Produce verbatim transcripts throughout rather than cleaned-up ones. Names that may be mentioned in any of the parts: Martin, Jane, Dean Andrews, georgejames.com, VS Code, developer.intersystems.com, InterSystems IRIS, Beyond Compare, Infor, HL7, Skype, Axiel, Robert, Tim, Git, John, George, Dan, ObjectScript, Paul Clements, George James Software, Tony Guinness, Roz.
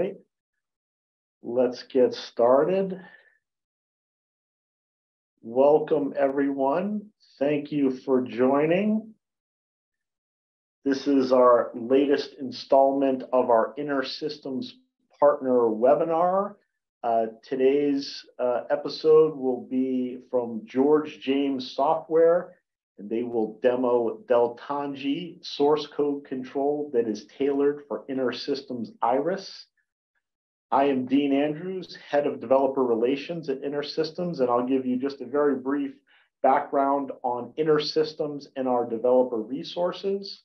right, let's get started. Welcome, everyone. Thank you for joining. This is our latest installment of our InterSystems Partner webinar. Uh, today's uh, episode will be from George James Software, and they will demo Deltanji source code control that is tailored for InterSystems IRIS. I am Dean Andrews, Head of Developer Relations at InterSystems, and I'll give you just a very brief background on InterSystems and our developer resources.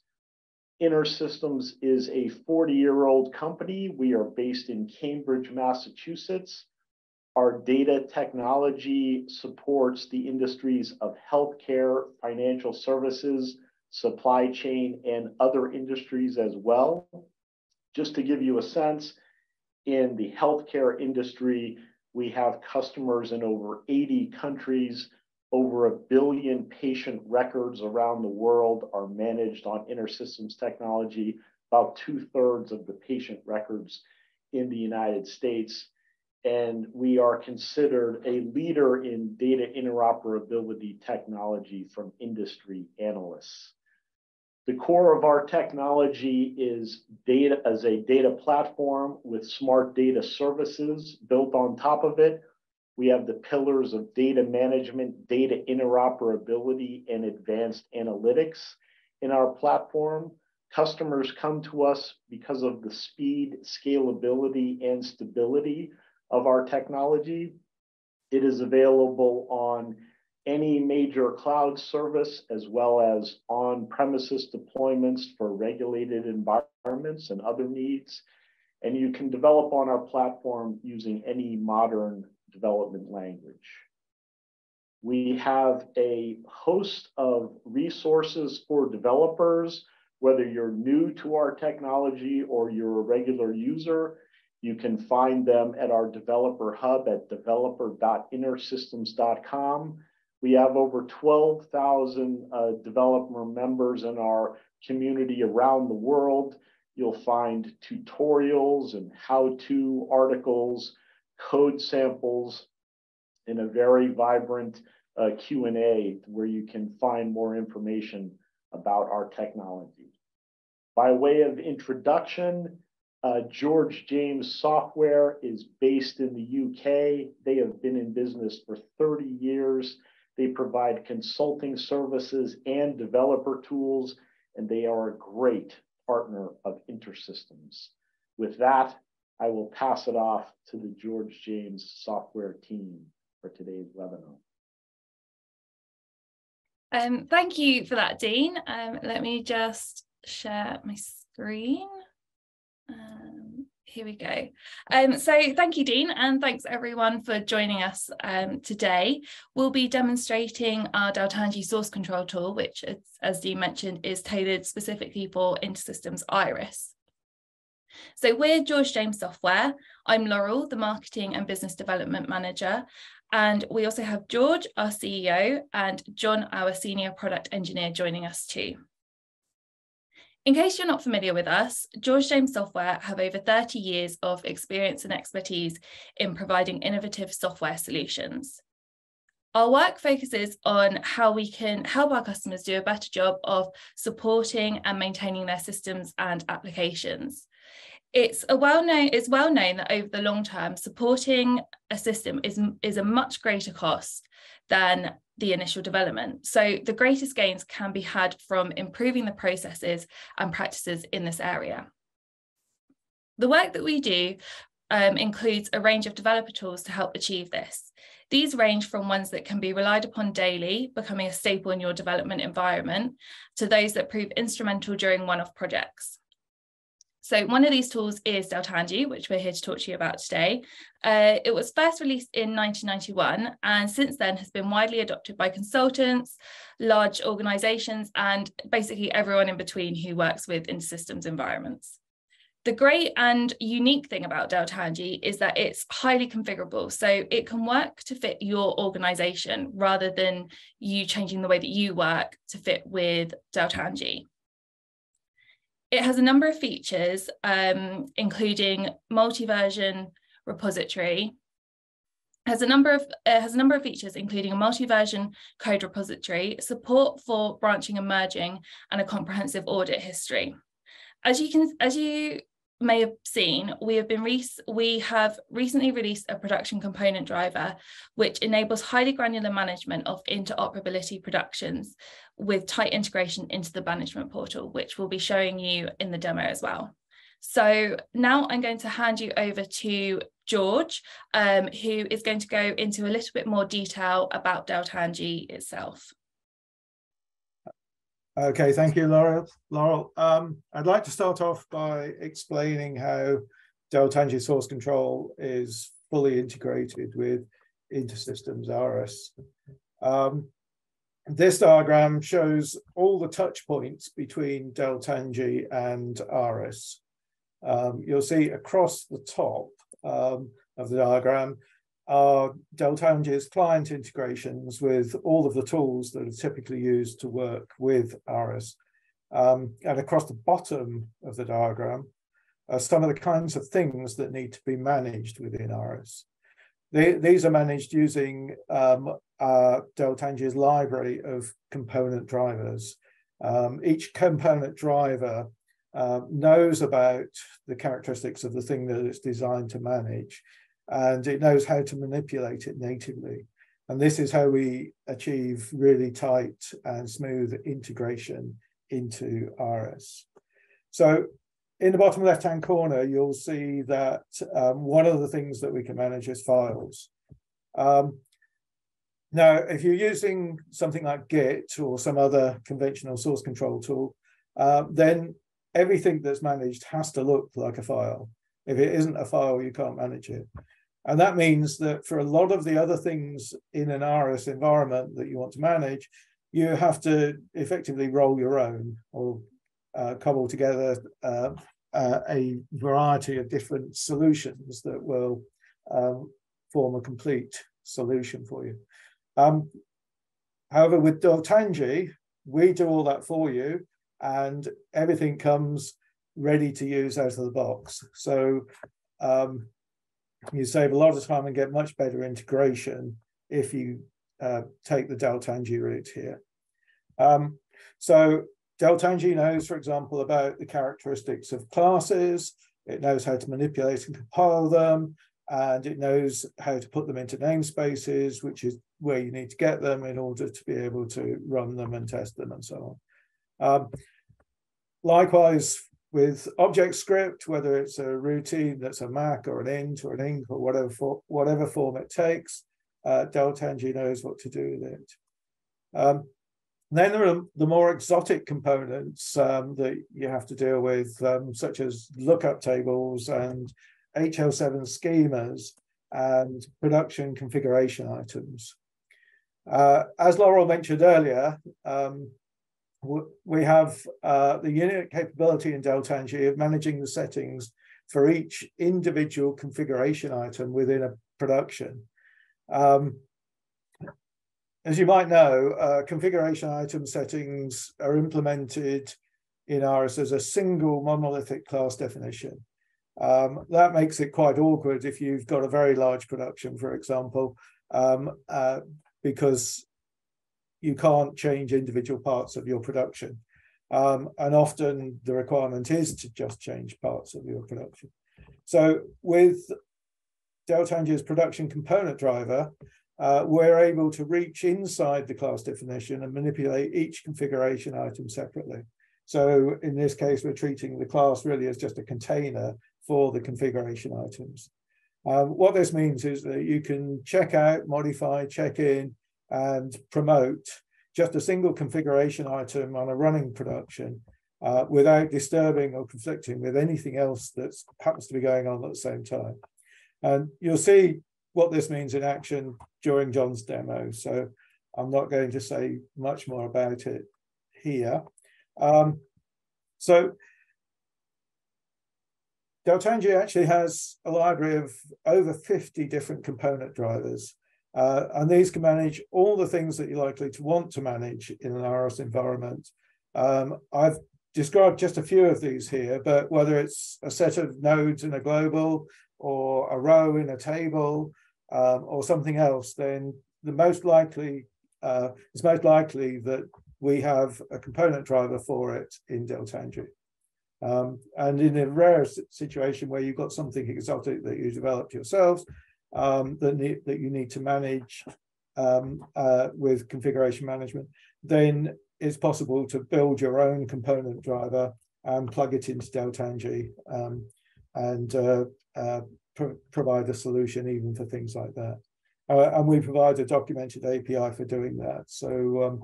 InterSystems is a forty-year-old company. We are based in Cambridge, Massachusetts. Our data technology supports the industries of healthcare, financial services, supply chain, and other industries as well. Just to give you a sense, in the healthcare industry, we have customers in over eighty countries. Over a billion patient records around the world are managed on InterSystems technology, about two-thirds of the patient records in the United States. And we are considered a leader in data interoperability technology from industry analysts. The core of our technology is data as a data platform with smart data services built on top of it. We have the pillars of data management, data interoperability, and advanced analytics in our platform. Customers come to us because of the speed, scalability, and stability of our technology. It is available on any major cloud service, as well as on-premises deployments for regulated environments and other needs. And you can develop on our platform using any modern development language. We have a host of resources for developers. Whether you're new to our technology or you're a regular user, you can find them at our developer hub at developer dot intersystems dot com. We have over twelve thousand uh, developer members in our community around the world. You'll find tutorials and how-to articles, code samples, in a very vibrant uh, Q and A where you can find more information about our technology. By way of introduction, uh, George James Software is based in the U K. They have been in business for thirty years. They provide consulting services and developer tools, and they are a great partner of InterSystems. With that, I will pass it off to the George James Software team for today's webinar. Um, thank you for that, Dean. Um, let me just share my screen. Um, here we go. Um, so thank you, Dean, and thanks everyone for joining us um, today. We'll be demonstrating our Deltanji source control tool, which, is, as Dean mentioned, is tailored specifically for InterSystems IRIS. So we're George James Software. I'm Laurel, the Marketing and Business Development Manager. And we also have George, our C E O, and John, our Senior Product Engineer, joining us too. In case you're not familiar with us, George James Software have over thirty years of experience and expertise in providing innovative software solutions. Our work focuses on how we can help our customers do a better job of supporting and maintaining their systems and applications. It's a well known, it's well known that over the long term, supporting a system is, is a much greater cost than the initial development. So the greatest gains can be had from improving the processes and practices in this area. The work that we do um, includes a range of developer tools to help achieve this. These range from ones that can be relied upon daily, becoming a staple in your development environment, to those that prove instrumental during one-off projects. So one of these tools is Deltanji, which we're here to talk to you about today. Uh, it was first released in nineteen ninety-one, and since then has been widely adopted by consultants, large organizations, and basically everyone in between who works with InterSystems environments. The great and unique thing about Deltanji is that it's highly configurable, so it can work to fit your organization rather than you changing the way that you work to fit with Deltanji. It has a number of features, um, including multi-version repository. Has a number of uh, has a number of features, including a multi-version code repository, support for branching and merging, and a comprehensive audit history. As you can, as you may have seen, we have been re we have recently released a production component driver, which enables highly granular management of interoperability productions with tight integration into the management portal, which we'll be showing you in the demo as well. So now I'm going to hand you over to George, um, who is going to go into a little bit more detail about Deltanji itself. Okay, thank you, Laurel. Laurel, um, I'd like to start off by explaining how Deltanji source control is fully integrated with InterSystems I R I S. Um, this diagram shows all the touch points between Deltanji and I R I S. Um, you'll see across the top um, of the diagram are Deltanji's client integrations with all of the tools that are typically used to work with I R I S. Um, and across the bottom of the diagram are some of the kinds of things that need to be managed within I R I S. They, these are managed using um, uh, Deltanji's library of component drivers. Um, each component driver Uh, knows about the characteristics of the thing that it's designed to manage, and it knows how to manipulate it natively. And this is how we achieve really tight and smooth integration into I R I S. So in the bottom left-hand corner, you'll see that um, one of the things that we can manage is files. Um, now, if you're using something like Git or some other conventional source control tool, uh, then everything that's managed has to look like a file. If it isn't a file, you can't manage it. And that means that for a lot of the other things in an I R I S environment that you want to manage, you have to effectively roll your own or uh, cobble together uh, uh, a variety of different solutions that will um, form a complete solution for you. Um, however, with Deltanji, we do all that for you, and everything comes ready to use out of the box. So um, you save a lot of time and get much better integration if you uh, take the Deltanji route here. Um, so Deltanji knows, for example, about the characteristics of classes. It knows how to manipulate and compile them, and it knows how to put them into namespaces, which is where you need to get them in order to be able to run them and test them and so on. Um, likewise with object script, whether it's a routine that's a mac or an int or an inc or whatever, for, whatever form it takes, uh, Deltanji knows what to do with it. Um, then there are the more exotic components um, that you have to deal with, um, such as lookup tables and H L seven schemas and production configuration items. Uh, as Laurel mentioned earlier, um, we have uh, the unit capability in Deltanji of managing the settings for each individual configuration item within a production. Um, as you might know, uh, configuration item settings are implemented in I R I S as a single monolithic class definition. Um, that makes it quite awkward if you've got a very large production, for example, um, uh, because you can't change individual parts of your production. Um, and often the requirement is to just change parts of your production. So with Deltanji's production component driver, uh, we're able to reach inside the class definition and manipulate each configuration item separately. So in this case, we're treating the class really as just a container for the configuration items. Um, what this means is that you can check out, modify, check in, and promote just a single configuration item on a running production uh, without disturbing or conflicting with anything else that happens to be going on at the same time. And you'll see what this means in action during John's demo, so I'm not going to say much more about it here. Um, so Deltanji actually has a library of over fifty different component drivers. Uh, and these can manage all the things that you're likely to want to manage in an I R I S environment. Um, I've described just a few of these here, but whether it's a set of nodes in a global or a row in a table um, or something else, then the most likely uh, it's most likely that we have a component driver for it in Deltanji. Um, and in a rare situation where you've got something exotic that you developed yourselves um, that, need, that you need to manage um, uh, with configuration management, then it's possible to build your own component driver and plug it into Deltanji um, and uh, uh, pro provide a solution even for things like that. Uh, and we provide a documented A P I for doing that. So um,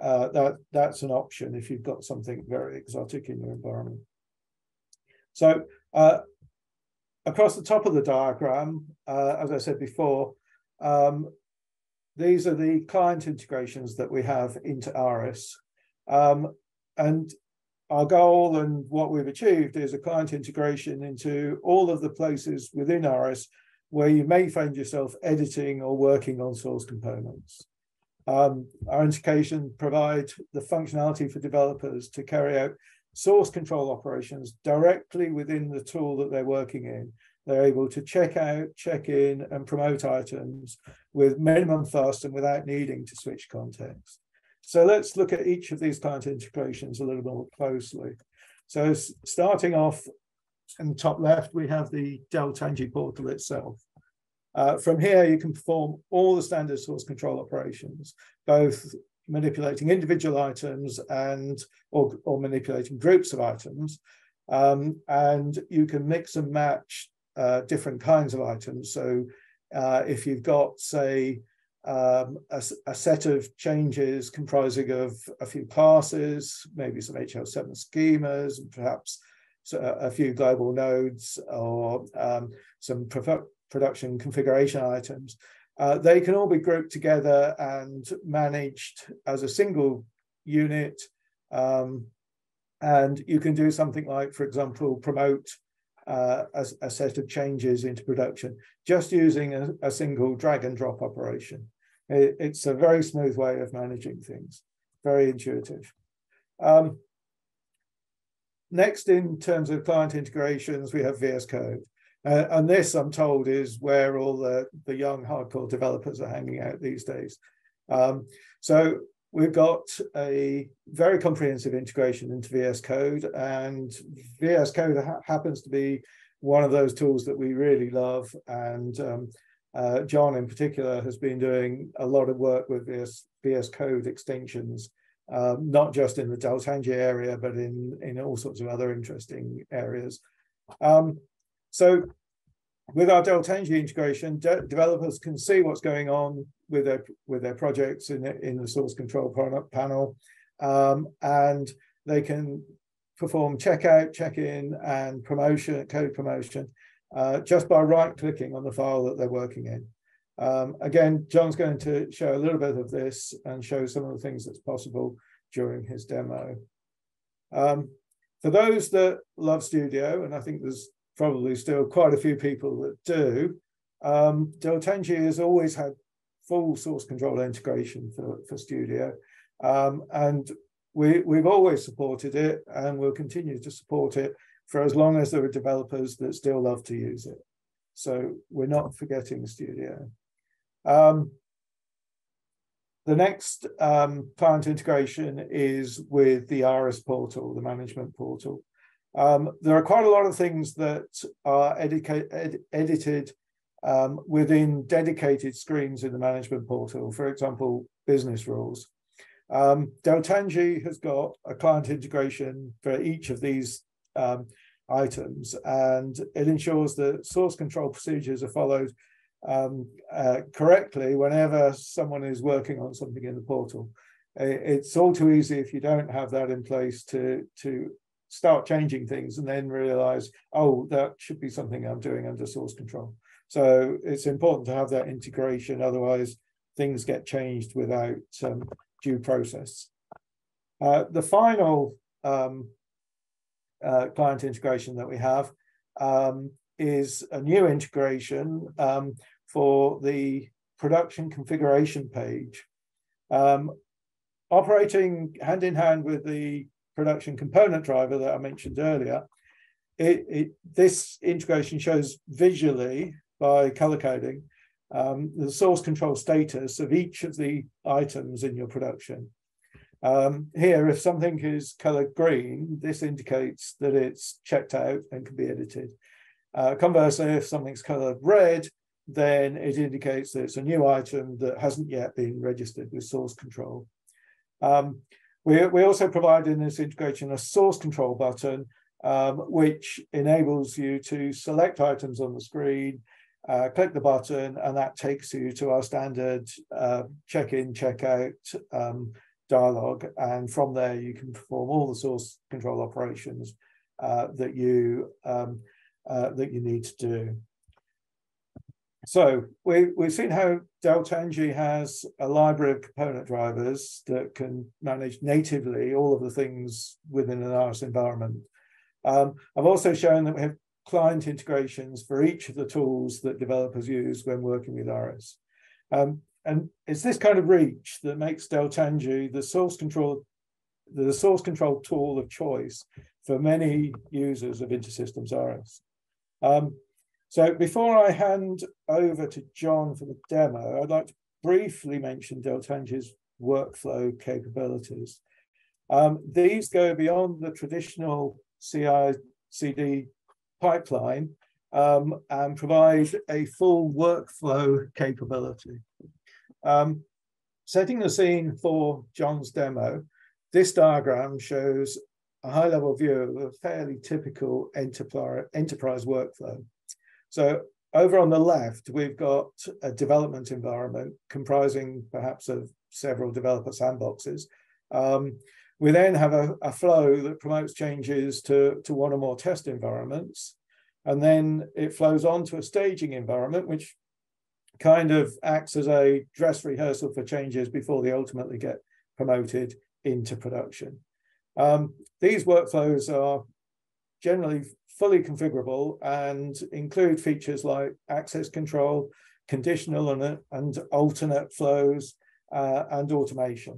uh, that, that's an option if you've got something very exotic in your environment. So uh, across the top of the diagram, uh, as I said before, um, these are the client integrations that we have into IRIS. Um, and our goal and what we've achieved is a client integration into all of the places within IRIS where you may find yourself editing or working on source components. Um, our integration provides the functionality for developers to carry out source control operations directly within the tool that they're working in. They're able to check out, check in, and promote items with minimum fuss and without needing to switch context. So let's look at each of these client integrations a little more closely. So starting off, in the top left, we have the Deltanji portal itself. Uh, from here, you can perform all the standard source control operations, both manipulating individual items and or, or manipulating groups of items. Um, and you can mix and match uh, different kinds of items. So uh, if you've got, say, um, a, a set of changes comprising of a few classes, maybe some H L seven schemas, and perhaps a few global nodes or um, some production configuration items, uh, they can all be grouped together and managed as a single unit. Um, and you can do something like, for example, promote uh, a, a set of changes into production just using a, a single drag and drop operation. It, it's a very smooth way of managing things, very intuitive. Um, Next, in terms of client integrations, we have V S Code. Uh, and this, I'm told, is where all the, the young hardcore developers are hanging out these days. Um, so we've got a very comprehensive integration into V S Code. And V S Code ha happens to be one of those tools that we really love. And um, uh, John, in particular, has been doing a lot of work with V S, V S Code extensions. Um, not just in the Deltanji area, but in, in all sorts of other interesting areas. Um, so with our Deltanji integration, de developers can see what's going on with their, with their projects in, in the source control panel, um, and they can perform checkout, check-in, and promotion, code promotion, uh, just by right-clicking on the file that they're working in. Um, again, John's going to show a little bit of this and show some of the things that's possible during his demo. Um, for those that love Studio, and I think there's probably still quite a few people that do, um, Deltanji has always had full source control integration for, for Studio. Um, and we, we've always supported it and we'll continue to support it for as long as there are developers that still love to use it. So we're not forgetting Studio. Um, the next um, client integration is with the IRIS portal, the management portal. Um, there are quite a lot of things that are ed edited um, within dedicated screens in the management portal, for example, business rules. Um, Deltanji has got a client integration for each of these um, items, and it ensures that source control procedures are followed Um, uh, correctly whenever someone is working on something in the portal. It's all too easy if you don't have that in place to, to start changing things and then realize, oh, that should be something I'm doing under source control. So it's important to have that integration, otherwise things get changed without um, due process. Uh, the final um, uh, client integration that we have um, is a new integration um, for the production configuration page. Um, operating hand in hand with the production component driver that I mentioned earlier, it, it, this integration shows visually by color coding um, the source control status of each of the items in your production. Um, here, if something is colored green, this indicates that it's checked out and can be edited. Uh, conversely, if something's colored red, then it indicates that it's a new item that hasn't yet been registered with source control. Um, we, we also provide in this integration a source control button, um, which enables you to select items on the screen, uh, click the button, and that takes you to our standard uh, check-in, check-out um, dialogue. And from there, you can perform all the source control operations uh, that you um, uh, that you need to do. So we, we've seen how Deltanji has a library of component drivers that can manage natively all of the things within an I R I S environment. Um, I've also shown that we have client integrations for each of the tools that developers use when working with I R I S. Um, and it's this kind of reach that makes Deltanji the source control, the source control tool of choice for many users of InterSystems I R I S. Um, So before I hand over to John for the demo, I'd like to briefly mention Deltanji's workflow capabilities. Um, these go beyond the traditional C I C D pipeline um, and provide a full workflow capability. Um, setting the scene for John's demo, this diagram shows a high-level view of a fairly typical enterprise workflow. So over on the left, we've got a development environment comprising perhaps of several developer sandboxes. Um, we then have a, a flow that promotes changes to, to one or more test environments. And then it flows on to a staging environment, which kind of acts as a dress rehearsal for changes before they ultimately get promoted into production. Um, these workflows are generally fully configurable and include features like access control, conditional and, and alternate flows, uh, and automation.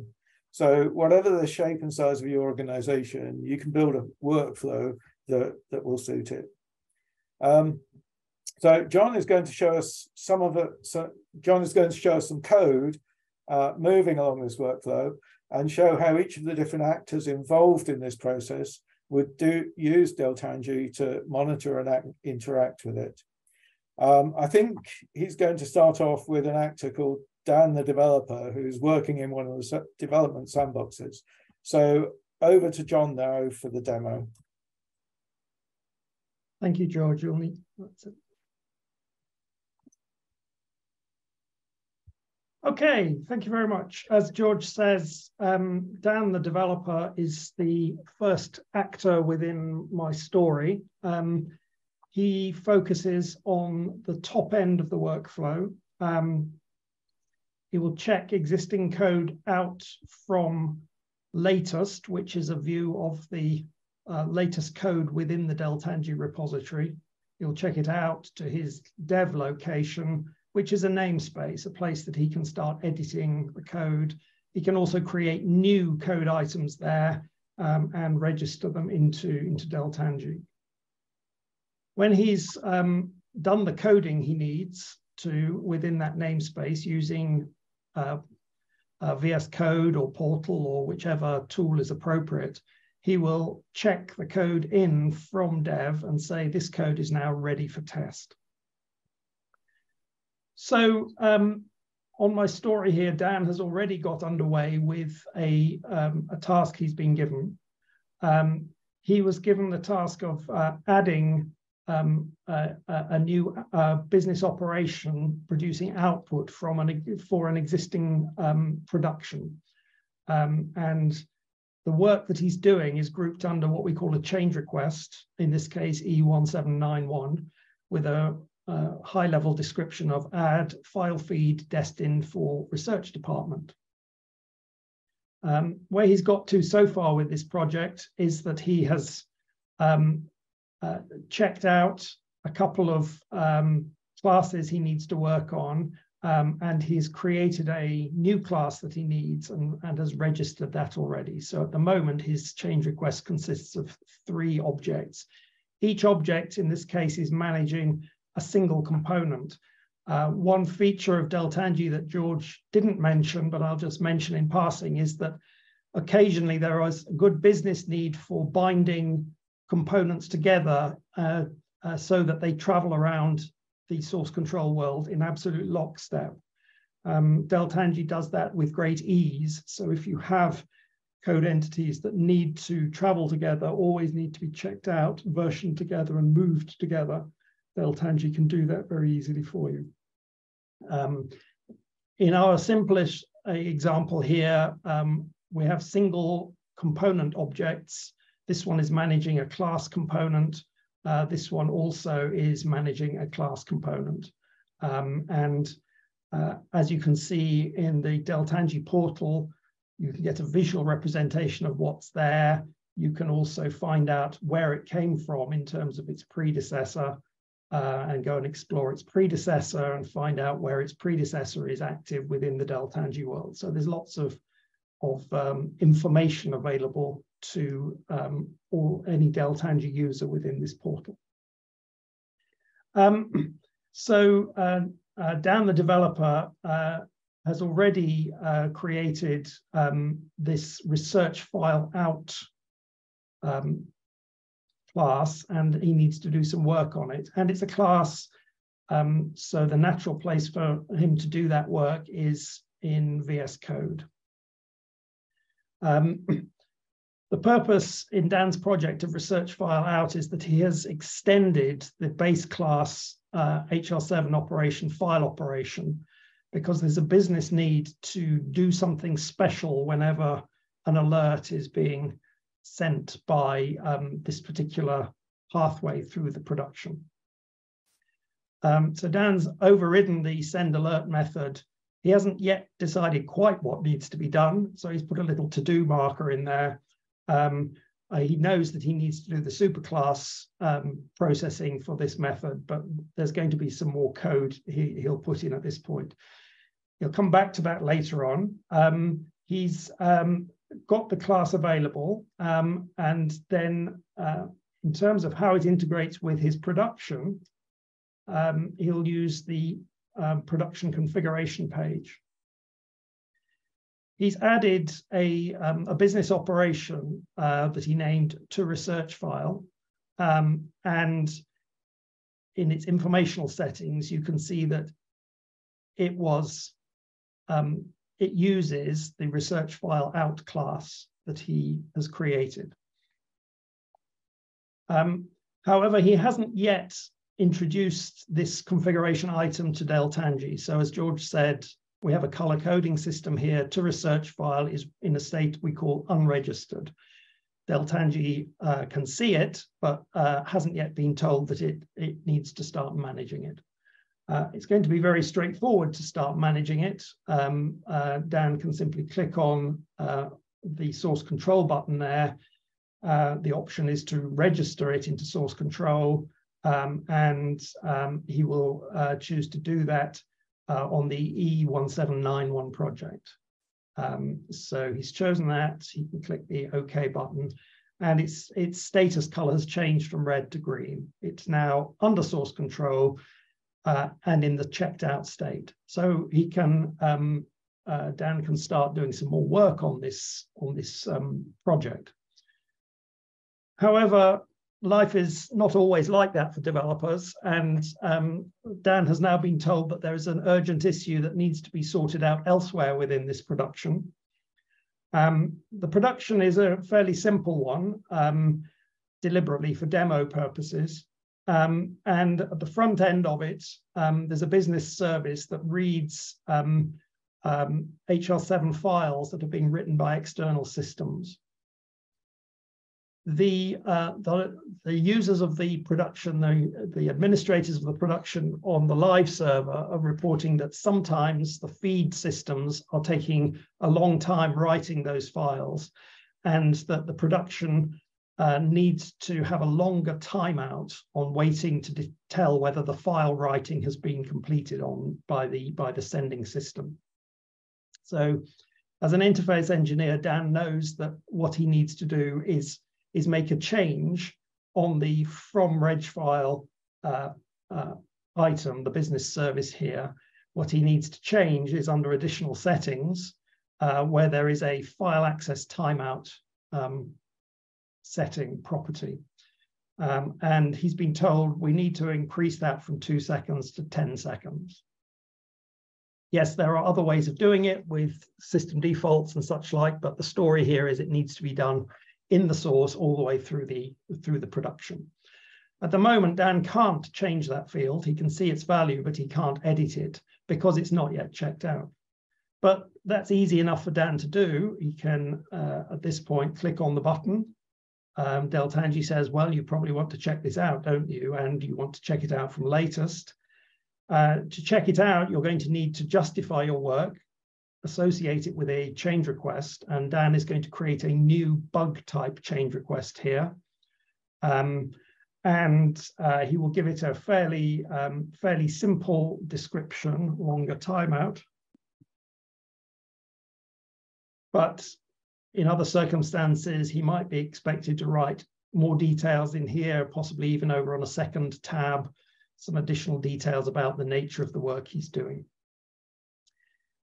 So whatever the shape and size of your organization, you can build a workflow that, that will suit it. Um, so John is going to show us some of it. So John is going to show us some code uh, moving along this workflow and show how each of the different actors involved in this process would do use Deltanji to monitor and act, interact with it. Um, I think he's going to start off with an actor called Dan, the developer, who's working in one of the development sandboxes. So over to John now for the demo. Thank you, George. You'll need, that's it. Okay, thank you very much. As George says, um, Dan, the developer, is the first actor within my story. Um, he focuses on the top end of the workflow. Um, he will check existing code out from latest, which is a view of the uh, latest code within the Deltanji repository. He'll check it out to his dev location, which is a namespace, a place that he can start editing the code. He can also create new code items there um, and register them into, into Deltanji. When he's um, done the coding he needs to within that namespace using uh, uh, V S Code or Portal or whichever tool is appropriate, he will check the code in from dev and say, this code is now ready for test. So um, on my story here, Dan has already got underway with a, um, a task he's been given. Um, he was given the task of uh, adding um, a, a new uh, business operation producing output from an, for an existing um, production. Um, and the work that he's doing is grouped under what we call a change request, in this case E one seven nine one, with a Uh, high-level description of add file feed destined for research department. Um, where he's got to so far with this project is that he has um, uh, checked out a couple of um, classes he needs to work on Um, and he's created a new class that he needs and, and has registered that already. So at the moment, his change request consists of three objects. Each object in this case is managing a single component. Uh, one feature of Deltanji that George didn't mention, but I'll just mention in passing, is that occasionally there is a good business need for binding components together uh, uh, so that they travel around the source control world in absolute lockstep. Um, Deltanji does that with great ease. So if you have code entities that need to travel together, always need to be checked out, versioned together and moved together, Deltanji can do that very easily for you. Um, in our simplest example here, um, we have single component objects. This one is managing a class component. Uh, this one also is managing a class component. Um, and uh, as you can see in the Deltanji portal, you can get a visual representation of what's there. You can also find out where it came from in terms of its predecessor uh, and go and explore its predecessor and find out where its predecessor is active within the Deltanji world. So there's lots of, of um, information available to um, or any Deltanji user within this portal. Um, so uh, uh, Dan, the developer, uh, has already uh, created um, this research file out um, class, and he needs to do some work on it. And it's a class, um, so the natural place for him to do that work is in V S Code. Um, The purpose in Dan's project of research file out is that he has extended the base class uh, H L seven operation file operation because there's a business need to do something special whenever an alert is being sent by um, this particular pathway through the production. Um, so Dan's overridden the send alert method. He hasn't yet decided quite what needs to be done, so he's put a little to-do marker in there. Um, uh, he knows that he needs to do the superclass um, processing for this method, but there's going to be some more code he, he'll put in at this point. He'll come back to that later on. Um, he's um, got the class available, um, and then uh, in terms of how it integrates with his production, um, he'll use the uh, production configuration page. He's added a, um, a business operation uh, that he named to research file. Um, and in its informational settings, you can see that it was, um, it uses the research file out class that he has created. Um, however, he hasn't yet introduced this configuration item to Deltanji. So as George said, we have a color coding system here. To research file is in a state we call unregistered. Deltanji uh, can see it, but uh, hasn't yet been told that it, it needs to start managing it. Uh, it's going to be very straightforward to start managing it. Um, uh, Dan can simply click on uh, the source control button there. Uh, the option is to register it into source control, um, and um, he will uh, choose to do that Uh, on the E one seven nine one project. Um, so he's chosen that. He can click the OK button, and its its status color has changed from red to green. It's now under source control uh, and in the checked out state. So he can um, uh, Dan can start doing some more work on this on this um, project. However, life is not always like that for developers, and um, Dan has now been told that there is an urgent issue that needs to be sorted out elsewhere within this production. Um, the production is a fairly simple one, um, deliberately for demo purposes, um, and at the front end of it, um, there's a business service that reads um, um, H L seven files that are being written by external systems. The, uh, the, the users of the production, the, the administrators of the production on the live server are reporting that sometimes the feed systems are taking a long time writing those files, and that the production uh, needs to have a longer timeout on waiting to tell whether the file writing has been completed on by the by the sending system. So as an interface engineer, Dan knows that what he needs to do is, is make a change on the from reg file uh, uh, item, the business service here. What he needs to change is under additional settings, uh, where there is a file access timeout um, setting property. Um, and he's been told we need to increase that from two seconds to ten seconds. Yes, there are other ways of doing it with system defaults and such like, but the story here is it needs to be done in the source all the way through the, through the production. At the moment, Dan can't change that field. He can see its value, but he can't edit it because it's not yet checked out. But that's easy enough for Dan to do. He can, uh, at this point, click on the button. Um, Deltanji says, well, you probably want to check this out, don't you? And you want to check it out from latest. Uh, to check it out, you're going to need to justify your work, associate it with a change request, and Dan is going to create a new bug type change request here. Um, and uh, he will give it a fairly, um, fairly simple description, longer timeout. But in other circumstances, he might be expected to write more details in here, possibly even over on a second tab, some additional details about the nature of the work he's doing.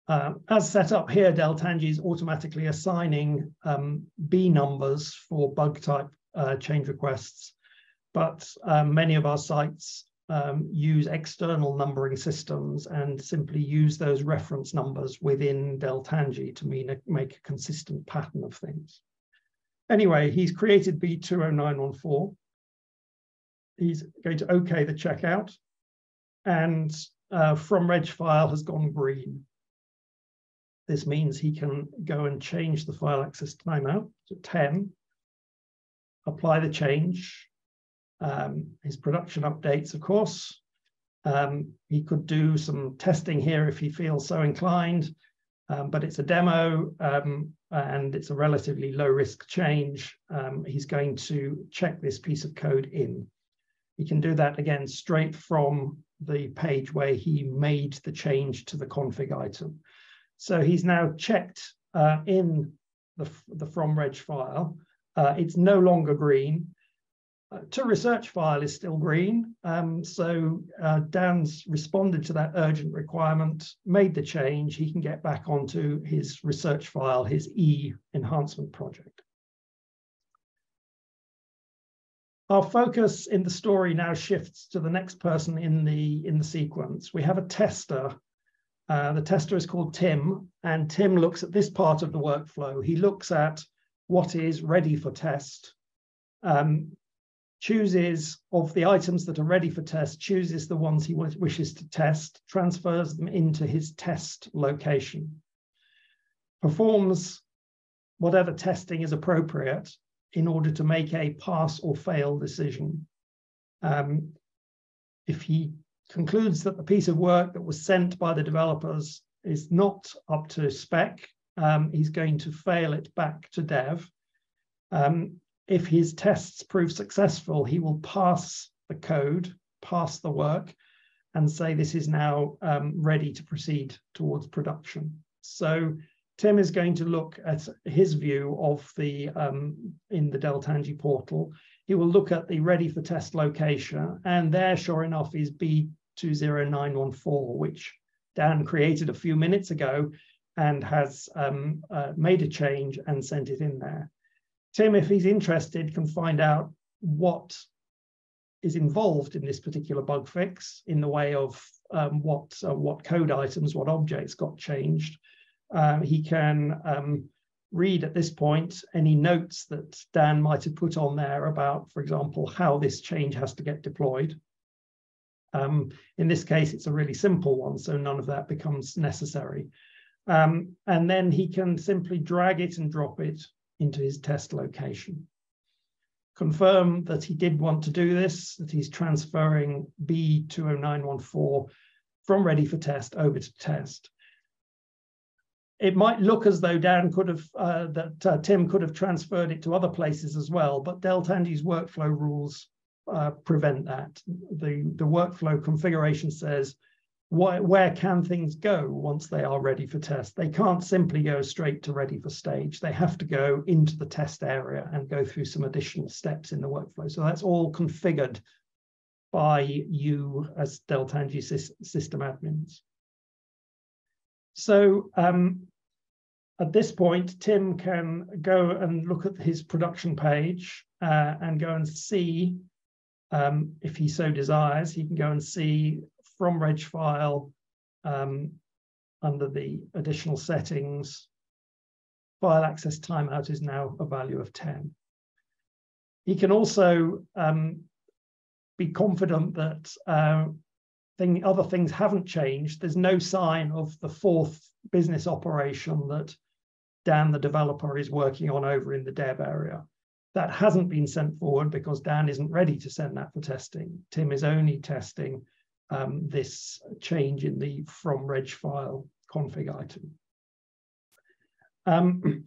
Uh, as set up here, Deltanji is automatically assigning um, B numbers for bug type uh, change requests, but uh, many of our sites um, use external numbering systems and simply use those reference numbers within Deltanji to mean a, make a consistent pattern of things. Anyway, he's created B two oh nine one four. He's going to OK the checkout, and uh, from reg file has gone green. This means he can go and change the file access timeout to ten, apply the change, um, his production updates, of course. Um, he could do some testing here if he feels so inclined, um, but it's a demo um, and it's a relatively low risk change. Um, he's going to check this piece of code in. He can do that again straight from the page where he made the change to the config item. So he's now checked uh, in the, the from reg file. Uh, it's no longer green. Uh, to research file is still green. Um, so uh, Dan's responded to that urgent requirement, made the change. He can get back onto his research file, his E enhancement project. Our focus in the story now shifts to the next person in the, in the sequence. We have a tester. Uh, the tester is called Tim, and Tim looks at this part of the workflow. He looks at what is ready for test, um, chooses of the items that are ready for test, chooses the ones he wishes to test, transfers them into his test location, performs whatever testing is appropriate in order to make a pass or fail decision. Um, if he concludes that the piece of work that was sent by the developers is not up to spec, um, he's going to fail it back to dev. Um, if his tests prove successful, he will pass the code, pass the work, and say this is now um, ready to proceed towards production. So Tim is going to look at his view of the, um, in the Deltanji portal. He will look at the ready for test location, and there, sure enough, is B two oh nine one four, which Dan created a few minutes ago and has um, uh, made a change and sent it in there. Tim, if he's interested, can find out what is involved in this particular bug fix in the way of um, what, uh, what code items, what objects got changed. Um, he can um, read at this point any notes that Dan might have put on there about, for example, how this change has to get deployed. Um, in this case, it's a really simple one, so none of that becomes necessary. Um, and then he can simply drag it and drop it into his test location. Confirm that he did want to do this, that he's transferring B two oh nine one four from ready for test over to test. it might look as though Dan could have, uh, that uh, Tim could have transferred it to other places as well, but Deltanji's workflow rules uh, prevent that. The, the workflow configuration says, why, where can things go once they are ready for test? They can't simply go straight to ready for stage. They have to go into the test area and go through some additional steps in the workflow. So that's all configured by you as Deltanji system admins. So um, at this point, Tim can go and look at his production page uh, and go and see, um, if he so desires, he can go and see from reg file um, under the additional settings, file access timeout is now a value of ten. He can also um, be confident that uh, Thing, other things haven't changed. There's no sign of the fourth business operation that Dan, the developer, is working on over in the dev area. That hasn't been sent forward because Dan isn't ready to send that for testing. Tim is only testing um, this change in the from reg file config item. Um,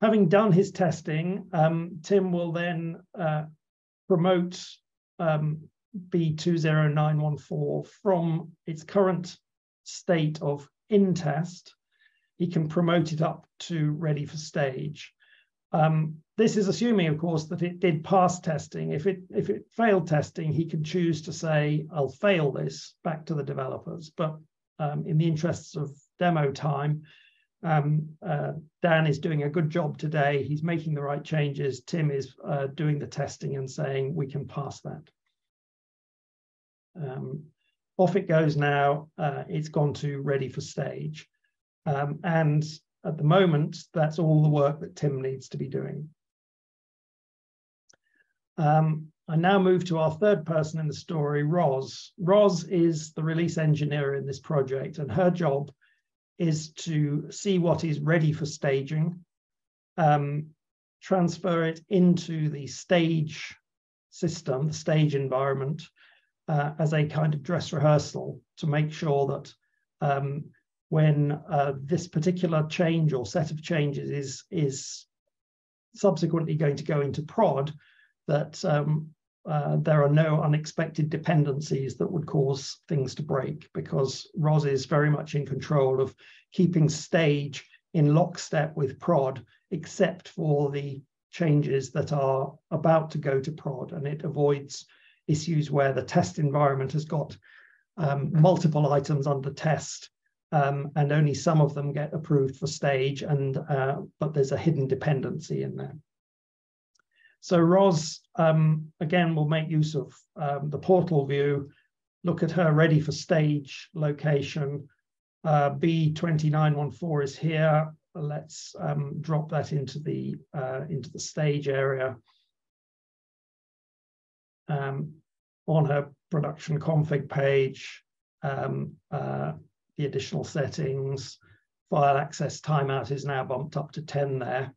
having done his testing, um, Tim will then uh, promote um, B two zero nine one four from its current state of in test. He can promote it up to ready for stage. Um, this is assuming, of course, that it did pass testing. If it, if it failed testing, he can choose to say, I'll fail this back to the developers. But um, in the interests of demo time, um, uh, Dan is doing a good job today. He's making the right changes. Tim is uh, doing the testing and saying we can pass that. Um, off it goes now. Uh, it's gone to ready for stage. Um, and at the moment, that's all the work that Tim needs to be doing. Um, I now move to our third person in the story, Roz. Roz is the release engineer in this project, and her job is to see what is ready for staging, um, transfer it into the stage system, the stage environment, Uh, as a kind of dress rehearsal to make sure that um, when uh, this particular change or set of changes is, is subsequently going to go into prod, that um, uh, there are no unexpected dependencies that would cause things to break, because Roz is very much in control of keeping stage in lockstep with prod, except for the changes that are about to go to prod, and it avoids issues where the test environment has got um, multiple items under test, um, and only some of them get approved for stage, and uh, but there's a hidden dependency in there. So Roz, um, again, will make use of um, the portal view, look at her ready for stage location. Uh, B two nine one four is here. Let's um, drop that into the, uh, into the stage area. Um, on her production config page, um, uh, the additional settings, file access timeout is now bumped up to ten there.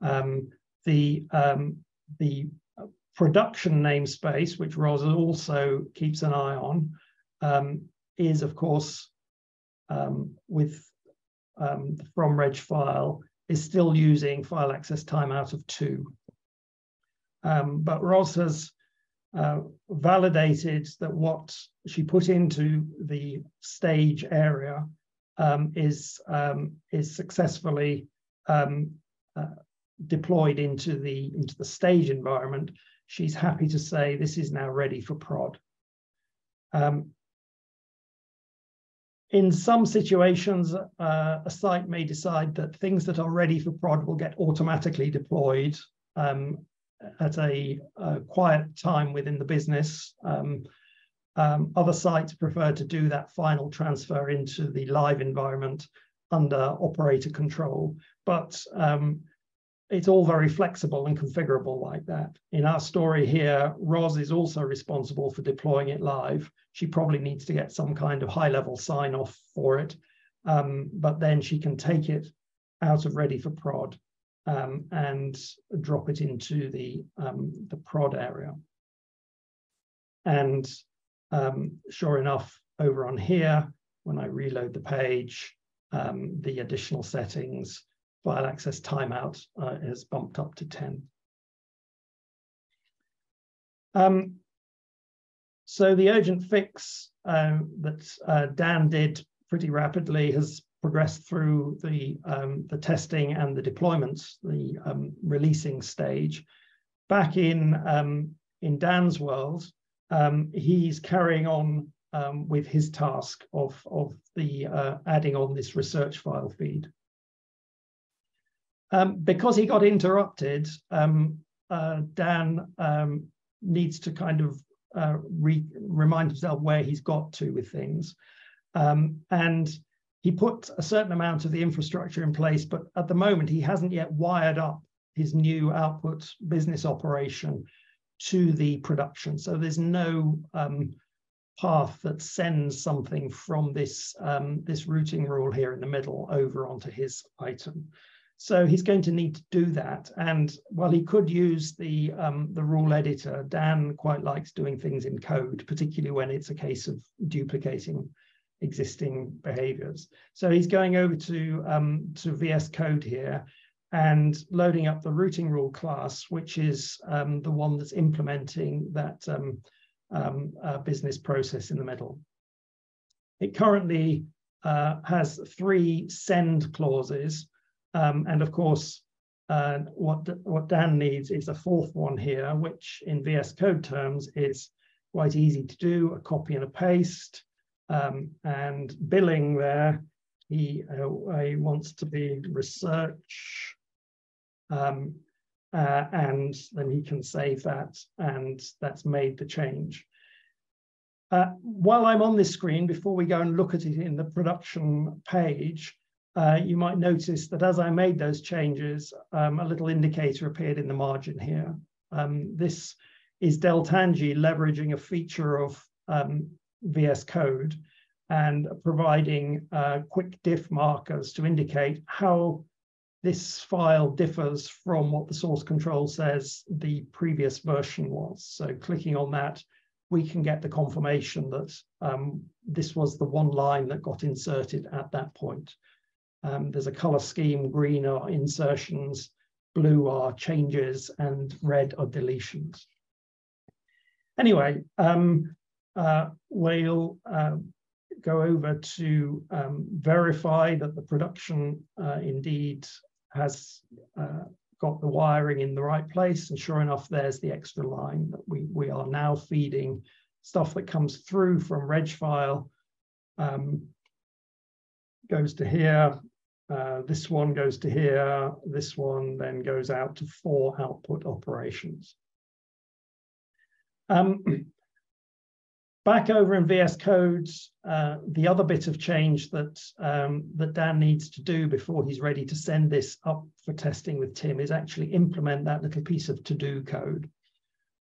Um, the, um, the production namespace, which Roz also keeps an eye on, um, is, of course, um, with um, the from reg file, is still using file access timeout of two. Um, but Roz has Uh, validated that what she put into the stage area um, is, um, is successfully um, uh, deployed into the, into the stage environment. She's happy to say this is now ready for prod. Um, in some situations, uh, a site may decide that things that are ready for prod will get automatically deployed um, at a, a quiet time within the business. Um, um, other sites prefer to do that final transfer into the live environment under operator control, but um, it's all very flexible and configurable like that. In our story here, Roz is also responsible for deploying it live. She probably needs to get some kind of high-level sign-off for it, um, but then she can take it out of ready for prod Um, and drop it into the, um, the prod area. And um, sure enough, over on here, when I reload the page, um, the additional settings, file access timeout uh, is bumped up to ten. Um, so the urgent fix um, that uh, Dan did pretty rapidly has progressed through the, um, the testing and the deployments, the um, releasing stage. Back in, um, in Dan's world, um, he's carrying on um, with his task of, of the uh, adding on this research file feed. Um, because he got interrupted, um, uh, Dan um, needs to kind of uh, re remind himself where he's got to with things. Um, and he put a certain amount of the infrastructure in place, but at the moment he hasn't yet wired up his new output business operation to the production. So there's no um, path that sends something from this, um, this routing rule here in the middle over onto his item. So he's going to need to do that. And while he could use the, um, the rule editor, Dan quite likes doing things in code, particularly when it's a case of duplicating existing behaviors. So he's going over to, um, to V S Code here and loading up the routing rule class, which is um, the one that's implementing that um, um, uh, business process in the middle. It currently uh, has three send clauses. Um, and of course, uh, what, what Dan needs is a fourth one here, which in V S Code terms is quite easy to do, a copy and a paste. Um, and billing there, he, uh, he wants to be research. Um, uh, and then he can save that, and that's made the change. Uh, while I'm on this screen, before we go and look at it in the production page, uh, you might notice that as I made those changes, um, a little indicator appeared in the margin here. Um, this is Deltanji leveraging a feature of um, V S Code and providing uh, quick diff markers to indicate how this file differs from what the source control says the previous version was. So clicking on that, we can get the confirmation that um, this was the one line that got inserted at that point. Um, there's a color scheme, green are insertions, blue are changes, and red are deletions. Anyway, um, uh, we'll uh, go over to um, verify that the production uh, indeed has uh, got the wiring in the right place. And sure enough, there's the extra line that we, we are now feeding stuff that comes through from Regfile, um, goes to here, uh, this one goes to here, this one then goes out to four output operations. Um, Back over in V S Code, uh, the other bit of change that, um, that Dan needs to do before he's ready to send this up for testing with Tim is actually implement that little piece of to-do code.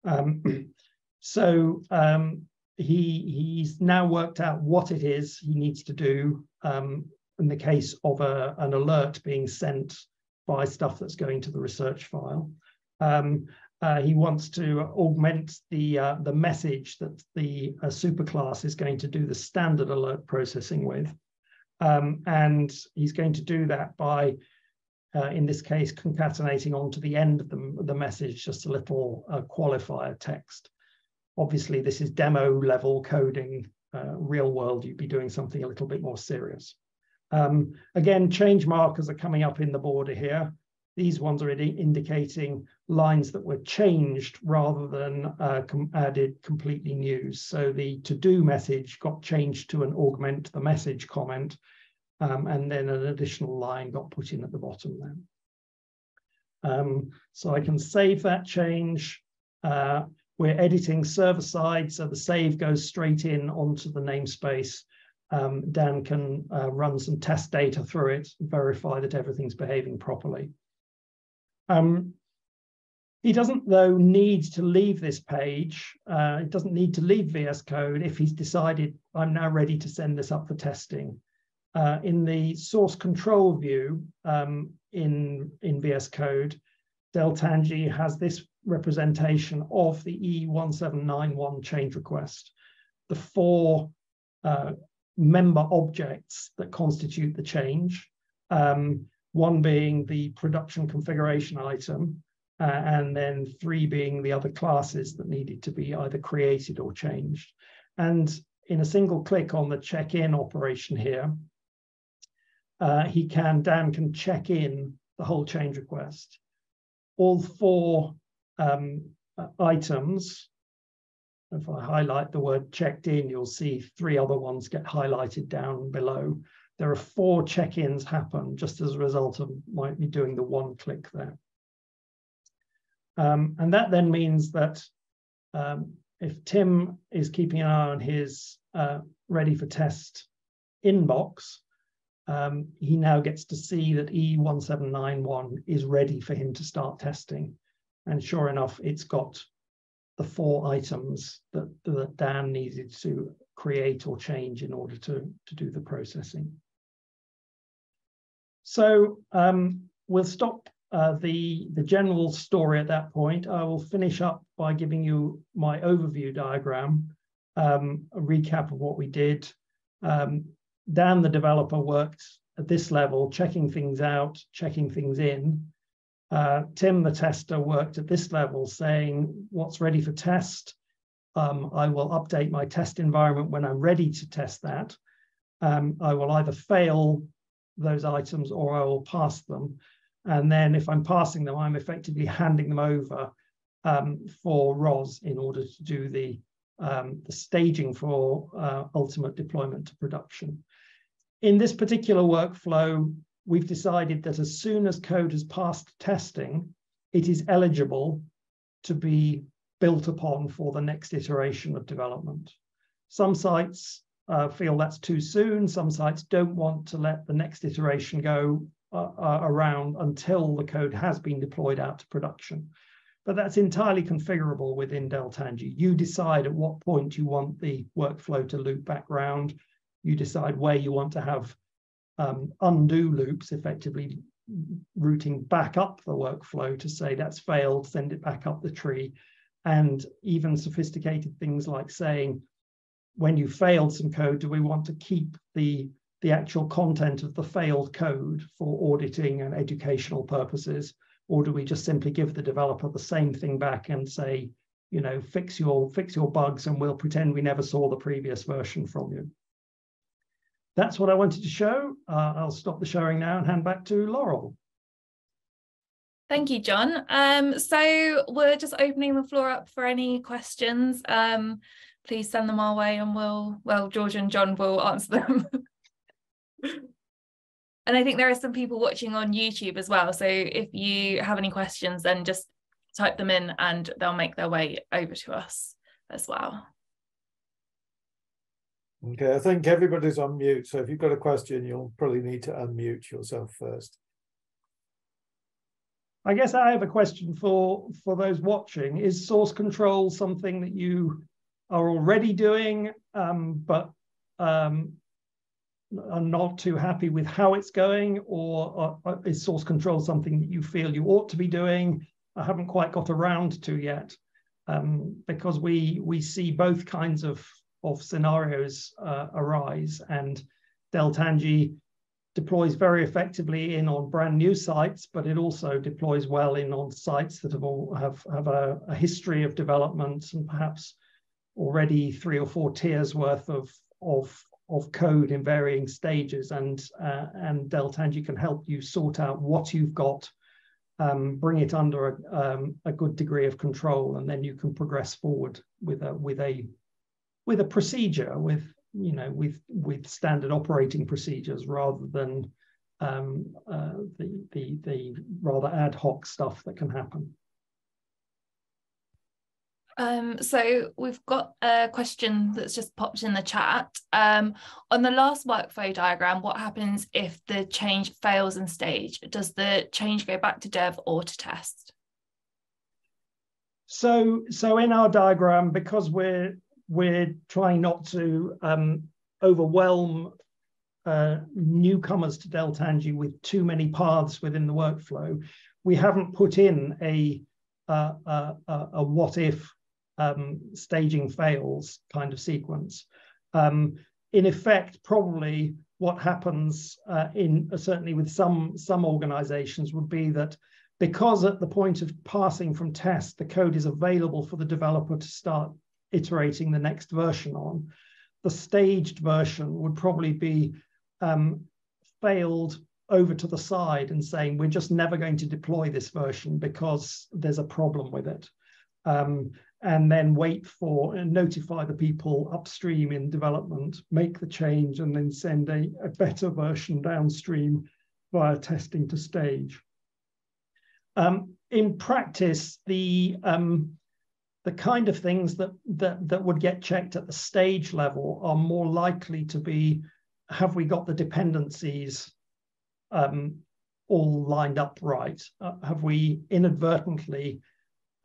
Um, so um, he, he's now worked out what it is he needs to do um, in the case of a, an alert being sent by stuff that's going to the research file. Um, Uh, he wants to augment the, uh, the message that the uh, superclass is going to do the standard alert processing with. Um, and he's going to do that by, uh, in this case, concatenating onto the end of the, the message just a little uh, qualifier text. Obviously, this is demo level coding. Uh, real world, you'd be doing something a little bit more serious. Um, again, change markers are coming up in the border here. These ones are indicating lines that were changed rather than uh, com added completely new. So the to-do message got changed to an augment the message comment, um, and then an additional line got put in at the bottom there. Um, so I can save that change. Uh, we're editing server side, so the save goes straight in onto the namespace. Um, Dan can uh, run some test data through it, verify that everything's behaving properly. Um, he doesn't, though, need to leave this page. Uh, he doesn't need to leave V S Code if he's decided, I'm now ready to send this up for testing. Uh, in the source control view um, in, in V S Code, Deltanji has this representation of the E one seven nine one change request. The four uh, member objects that constitute the change, um, one being the production configuration item, uh, and then three being the other classes that needed to be either created or changed. And in a single click on the check-in operation here, uh, he can, Dan can check in the whole change request. All four um, items, if I highlight the word checked in, you'll see three other ones get highlighted down below. There are four check-ins happen just as a result of might be doing the one click there. Um, and that then means that um, if Tim is keeping an eye on his uh, ready for test inbox, um, he now gets to see that E one seven nine one is ready for him to start testing. And sure enough, it's got the four items that, that Dan needed to create or change in order to, to do the processing. So um, we'll stop uh, the, the general story at that point. I will finish up by giving you my overview diagram, um, a recap of what we did. Um, Dan, the developer, worked at this level, checking things out, checking things in. Uh, Tim, the tester, worked at this level saying, what's ready for test? Um, I will update my test environment when I'm ready to test that. Um, I will either fail those items or I will pass them. And then if I'm passing them, I'm effectively handing them over um, for Roz in order to do the, um, the staging for uh, ultimate deployment to production. In this particular workflow, we've decided that as soon as code has passed testing, it is eligible to be built upon for the next iteration of development. Some sites uh, feel that's too soon. Some sites don't want to let the next iteration go uh, uh, around until the code has been deployed out to production. But that's entirely configurable within Deltanji. You decide at what point you want the workflow to loop back round. You decide where you want to have Um, undo loops, effectively routing back up the workflow to say that's failed, send it back up the tree. And even sophisticated things like saying, when you failed some code, do we want to keep the, the actual content of the failed code for auditing and educational purposes? Or do we just simply give the developer the same thing back and say, you know, fix your, fix your bugs and we'll pretend we never saw the previous version from you? That's what I wanted to show. Uh, I'll stop the showing now and hand back to Laurel. Thank you, John. Um, so we're just opening the floor up for any questions. Um, please send them our way and we'll, well, George and John will answer them. And I think there are some people watching on YouTube as well. So if you have any questions, then just type them in and they'll make their way over to us as well. Okay, I think everybody's on mute, so if you've got a question, you'll probably need to unmute yourself first. I guess I have a question for, for those watching. Is source control something that you are already doing, um, but um, are not too happy with how it's going? Or uh, is source control something that you feel you ought to be doing? I haven't quite got around to yet, um, because we, we see both kinds of of scenarios uh, arise, and Deltanji deploys very effectively in on brand new sites, but it also deploys well in on sites that have all, have, have a, a history of development and perhaps already three or four tiers worth of of of code in varying stages, and uh, and Deltanji can help you sort out what you've got, um, bring it under a, um, a good degree of control, and then you can progress forward with a with a with a procedure, with, you know, with with standard operating procedures, rather than um, uh, the, the, the rather ad hoc stuff that can happen. Um, so we've got a question that's just popped in the chat. Um, on the last workflow diagram, what happens if the change fails in stage? Does the change go back to dev or to test? So, so in our diagram, because we're We're trying not to um, overwhelm uh, newcomers to Deltanji with too many paths within the workflow, we haven't put in a, uh, a, a what if um, staging fails kind of sequence. Um, in effect, probably what happens uh, in uh, certainly with some some organizations would be that because at the point of passing from test, the code is available for the developer to start iterating the next version on, the staged version would probably be um, failed over to the side and saying, we're just never going to deploy this version because there's a problem with it. Um, and then wait for and notify the people upstream in development, make the change, and then send a, a better version downstream via testing to stage. Um, in practice, the um, the kind of things that, that, that would get checked at the stage level are more likely to be, have we got the dependencies um, all lined up right? Uh, have we inadvertently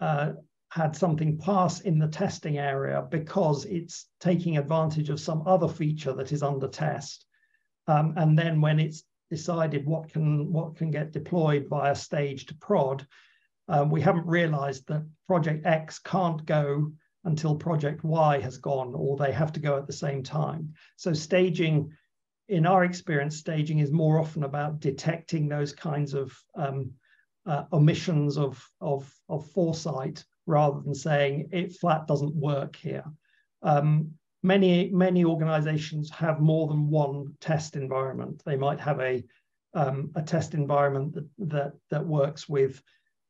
uh, had something pass in the testing area because it's taking advantage of some other feature that is under test? Um, and then when it's decided what can, what can get deployed via stage to prod, uh, we haven't realized that project X can't go until project Y has gone, or they have to go at the same time. So staging, in our experience, staging is more often about detecting those kinds of um, uh, omissions of, of, of foresight, rather than saying it flat doesn't work here. Um, many, many organizations have more than one test environment. They might have a, um, a test environment that, that, that works with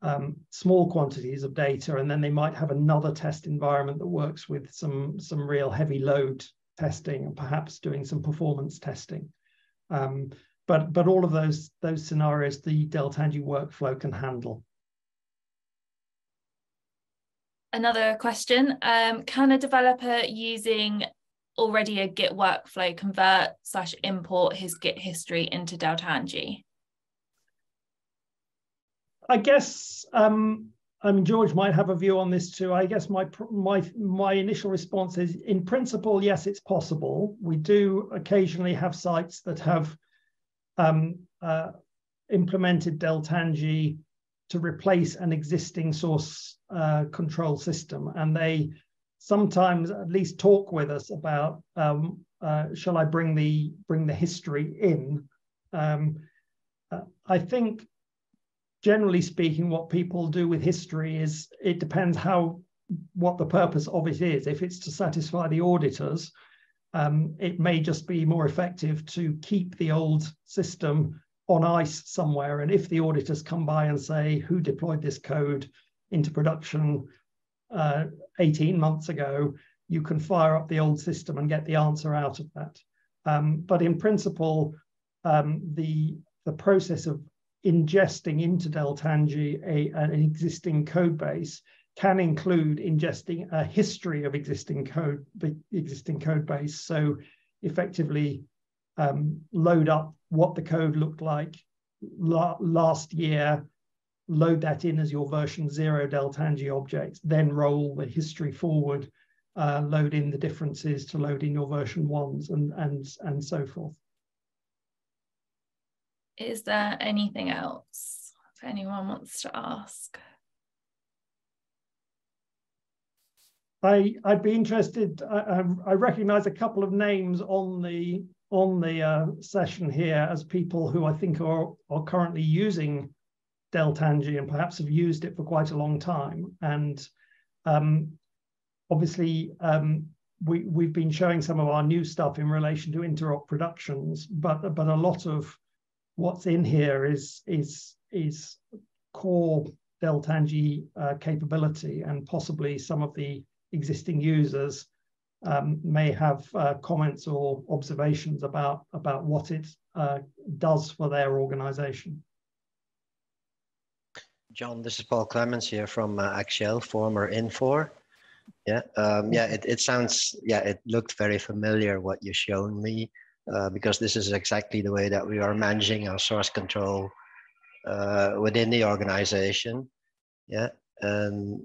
um, small quantities of data, and then they might have another test environment that works with some, some real heavy load testing and perhaps doing some performance testing. Um, but, but all of those, those scenarios, the Deltanji workflow can handle. Another question, um, can a developer using already a Git workflow convert slash import his Git history into Deltanji? I guess, um, I mean, George might have a view on this too. I guess my, my, my initial response is, in principle, yes, it's possible. We do occasionally have sites that have um, uh, implemented Deltanji to replace an existing source uh, control system. And they sometimes at least talk with us about, um, uh, shall I bring the, bring the history in? Um, uh, I think, generally speaking, what people do with history is, it depends how, what the purpose of it is. If it's to satisfy the auditors, um, it may just be more effective to keep the old system on ice somewhere, and if the auditors come by and say, who deployed this code into production uh, eighteen months ago, you can fire up the old system and get the answer out of that. Um, but in principle, um, the, the process of ingesting into Deltanji a, an existing code base can include ingesting a history of existing code, existing code base. So effectively um, load up what the code looked like la last year, load that in as your version zero Deltanji object, then roll the history forward, uh, load in the differences to load in your version ones, and, and, and so forth. Is there anything else if anyone wants to ask? I, I'd be interested, I, I recognize a couple of names on the on the uh, session here as people who I think are, are currently using Deltanji and perhaps have used it for quite a long time. And um, obviously um, we, we've been showing some of our new stuff in relation to Interop Productions, but, but a lot of what's in here is, is, is core Deltanji uh, capability, and possibly some of the existing users Um, may have uh, comments or observations about, about what it uh, does for their organization. John, this is Paul Clements here from uh, Axiel, former Infor. Yeah, um, yeah it, it sounds, yeah, it looked very familiar what you shown me, uh, because this is exactly the way that we are managing our source control uh, within the organization. Yeah. And,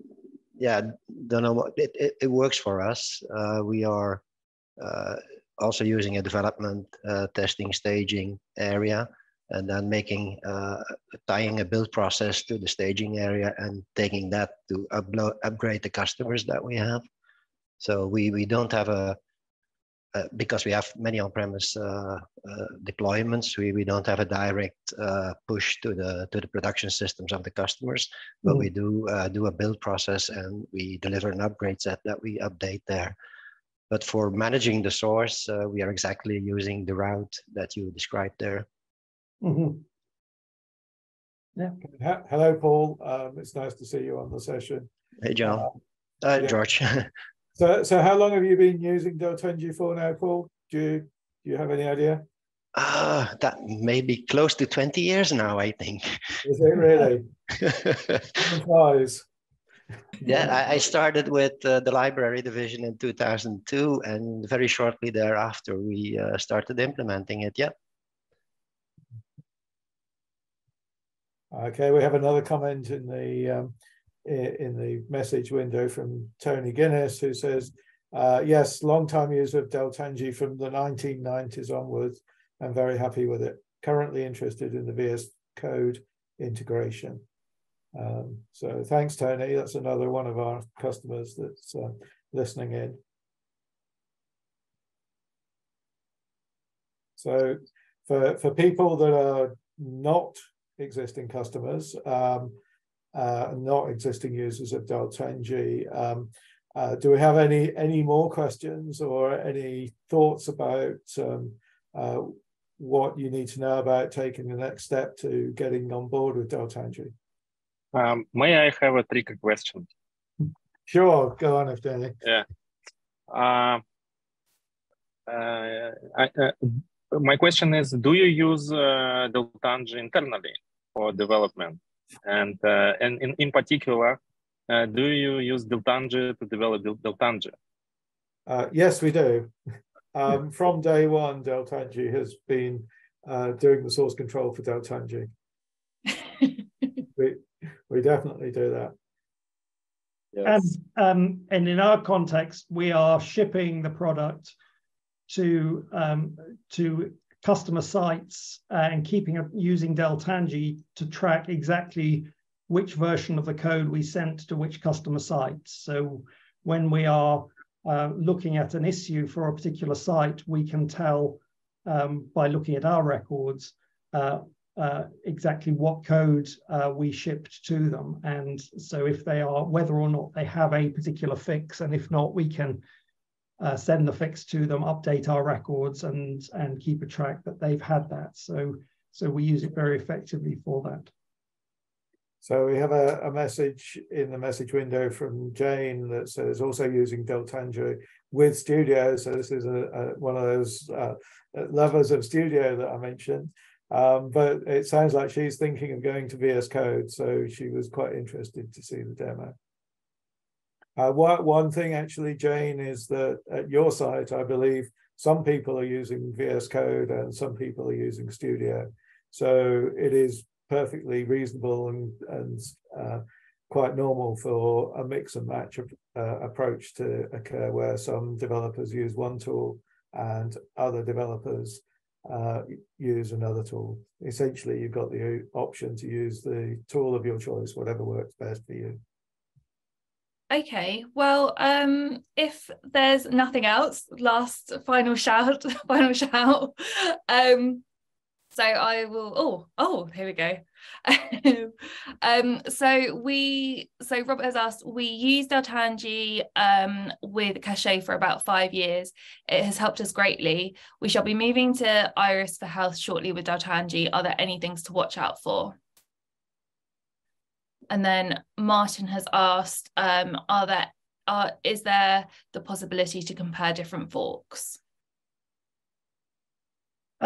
yeah, don't know what it, it, it works for us. Uh, we are uh, also using a development, uh, testing, staging area, and then making uh, tying a build process to the staging area and taking that to upload, upgrade the customers that we have. So we we don't have a uh, because we have many on-premise uh, uh, deployments, we, we don't have a direct uh, push to the to the production systems of the customers, but mm. we do uh, do a build process and we deliver an upgrade set that we update there. But for managing the source, uh, we are exactly using the route that you described there. Mm-hmm. Yeah. Hello, Paul. Um, it's nice to see you on the session. Hey, John. Uh, uh, yeah. George. so, so how long have you been using Deltanji for now, Paul? Do you, do you have any idea? Uh, that may be close to twenty years now, I think. Is it really? Surprise. Yeah, I started with uh, the library division in two thousand two, and very shortly thereafter, we uh, started implementing it, yeah. Okay, we have another comment in the um, in the message window from Tony Guinness, who says, uh, yes, long-time user of Deltanji from the nineteen nineties onwards, and very happy with it. Currently interested in the V S Code integration. Um, so thanks, Tony. That's another one of our customers that's uh, listening in. So for, for people that are not existing customers, um, uh, not existing users of Deltanji, um, uh, do we have any, any more questions or any thoughts about um, uh, what you need to know about taking the next step to getting on board with Deltanji? Um, may I have a tricky question? Sure, go on, if Danny. Yeah. Uh, uh, I, uh, my question is, do you use uh, Deltanji internally for development? And, uh, and in, in particular, uh, do you use Deltanji to develop Deltanji? Uh, yes, we do. Um, from day one, Deltanji has been uh, doing the source control for Deltanji. we, We definitely do that. Yes. And, um, and in our context, we are shipping the product to um, to customer sites and keeping uh, using Deltanji to track exactly which version of the code we sent to which customer sites. So when we are uh, looking at an issue for a particular site, we can tell um, by looking at our records uh, Uh, exactly what code uh, we shipped to them, and so if they are, whether or not they have a particular fix, and if not, we can uh, send the fix to them, update our records, and and keep a track that they've had that. So so we use it very effectively for that. So we have a, a message in the message window from Jane that says also using Deltanji with Studio. So this is a, a, one of those uh, lovers of Studio that I mentioned. Um, but it sounds like she's thinking of going to V S Code, so she was quite interested to see the demo. Uh, what, one thing actually, Jane, is that at your site, I believe some people are using V S Code and some people are using Studio. So it is perfectly reasonable and, and uh, quite normal for a mix and match uh, approach to occur, where some developers use one tool and other developers Uh, use another tool. Essentially, you've got the option to use the tool of your choice, whatever works best for you. Okay, well, um, if there's nothing else, last final shout, final shout. Um, so I will, oh, oh, here we go. um, so we, so Robert has asked, we used Deltanji um, with Cache for about five years. It has helped us greatly. We shall be moving to IRIS for health shortly with Deltanji. Are there any things to watch out for? And then Martin has asked, um, are there, are, is there the possibility to compare different forks?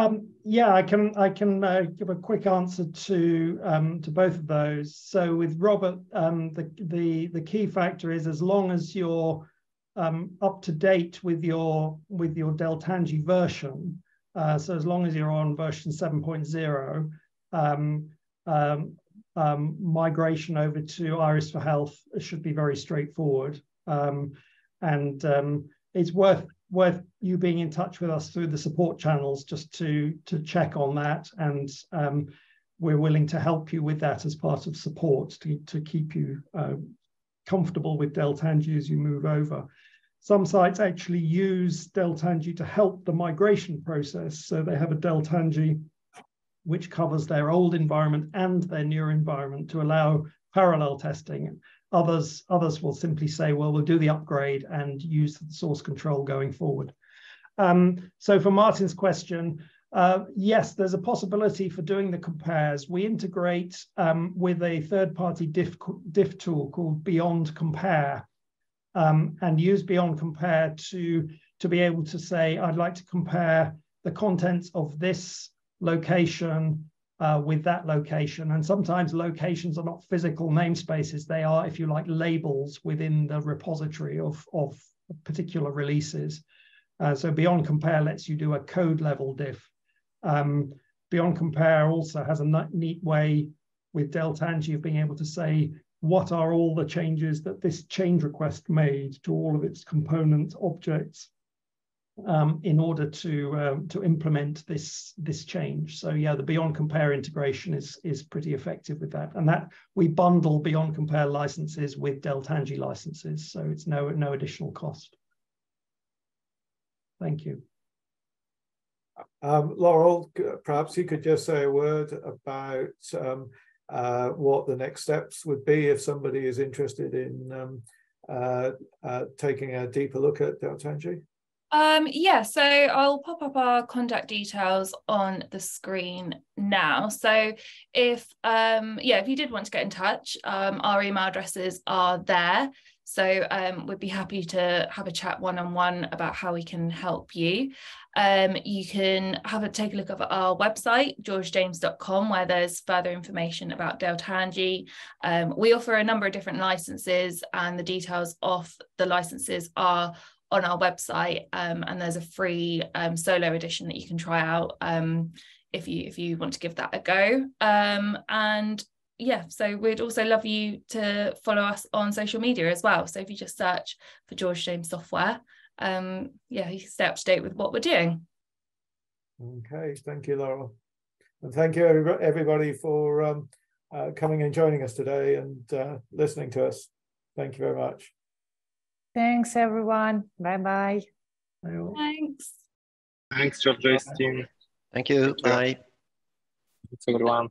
Um, yeah, I can I can uh, give a quick answer to um, to both of those. So with Robert, um, the the the key factor is, as long as you're um, up to date with your with your Deltanji version, uh, so as long as you're on version seven point zero, um, um, um, migration over to IRIS for Health should be very straightforward, um, and um, it's worth. worth you being in touch with us through the support channels just to to check on that, and um, we're willing to help you with that as part of support to, to keep you uh, comfortable with Deltanji as you move over. Some sites actually use Deltanji to help the migration process. So they have a Deltanji which covers their old environment and their new environment to allow parallel testing. Others, others will simply say, well, we'll do the upgrade and use the source control going forward. Um, so for Martin's question, uh, yes, there's a possibility for doing the compares. We integrate um, with a third-party diff, diff tool called Beyond Compare, um, and use Beyond Compare to, to be able to say, I'd like to compare the contents of this location uh, with that location. And sometimes locations are not physical namespaces. They are, if you like, labels within the repository of, of particular releases. Uh, so Beyond Compare lets you do a code level diff. Um, Beyond Compare also has a neat way with Deltanji of being able to say, what are all the changes that this change request made to all of its component objects um, in order to, uh, to implement this, this change. So yeah, the Beyond Compare integration is, is pretty effective with that. And that we bundle Beyond Compare licenses with Deltanji licenses. So it's no, no additional cost. Thank you. Um, Laurel, perhaps you could just say a word about um, uh, what the next steps would be if somebody is interested in um, uh, uh, taking a deeper look at Deltanji. Um, yeah, so I'll pop up our contact details on the screen now. So if, um, yeah, if you did want to get in touch, um, our email addresses are there. So um, we'd be happy to have a chat one-on-one about how we can help you. Um, you can have a take a look at our website, george james dot com, where there's further information about Deltanji. Um, we offer a number of different licenses, and the details of the licenses are on our website, um, and there's a free um, solo edition that you can try out um, if you if you want to give that a go. Um, and yeah, so we'd also love you to follow us on social media as well. So if you just search for George James Software, um, yeah, you can stay up to date with what we're doing. Okay, thank you, Laurel, and thank you everybody for um, uh, coming and joining us today and uh, listening to us. Thank you very much. Thanks, everyone. Bye-bye. Thanks. Thanks, George James team. Thank you. Bye. Thanks, everyone.